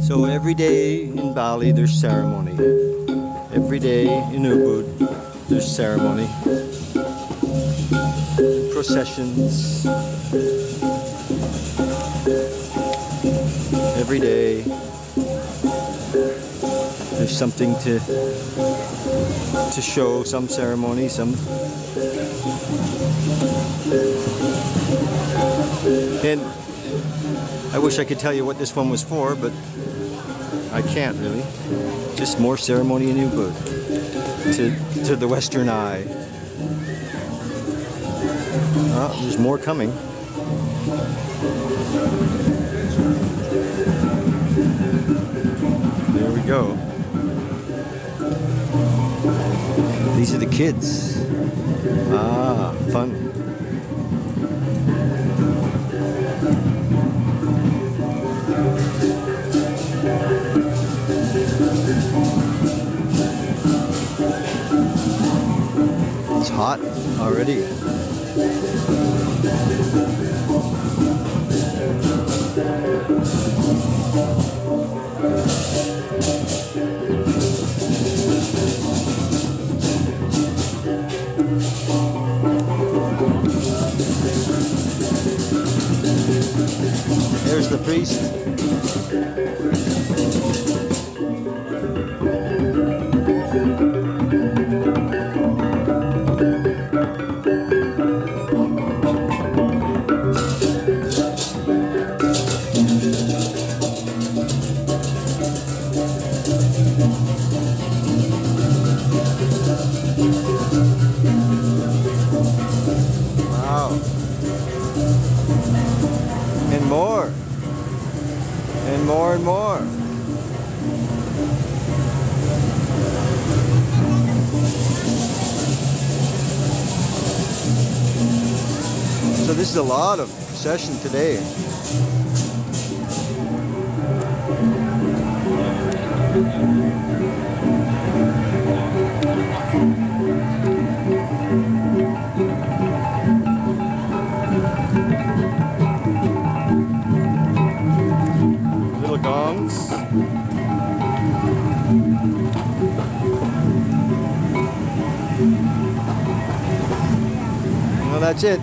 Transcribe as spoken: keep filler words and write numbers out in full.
So every day in Bali there's ceremony. Every day in Ubud there's ceremony. Processions. Every day there's something to to show, some ceremony, some and I wish I could tell you what this one was for, but I can't really. Just more ceremony in Ubud to to the Western eye. Oh, there's more coming. There we go. These are the kids. Ah, fun. It's hot already. There's the priest. Wow. And more. And more and more. So this is a lot of procession today. Gongs. Well, that's it.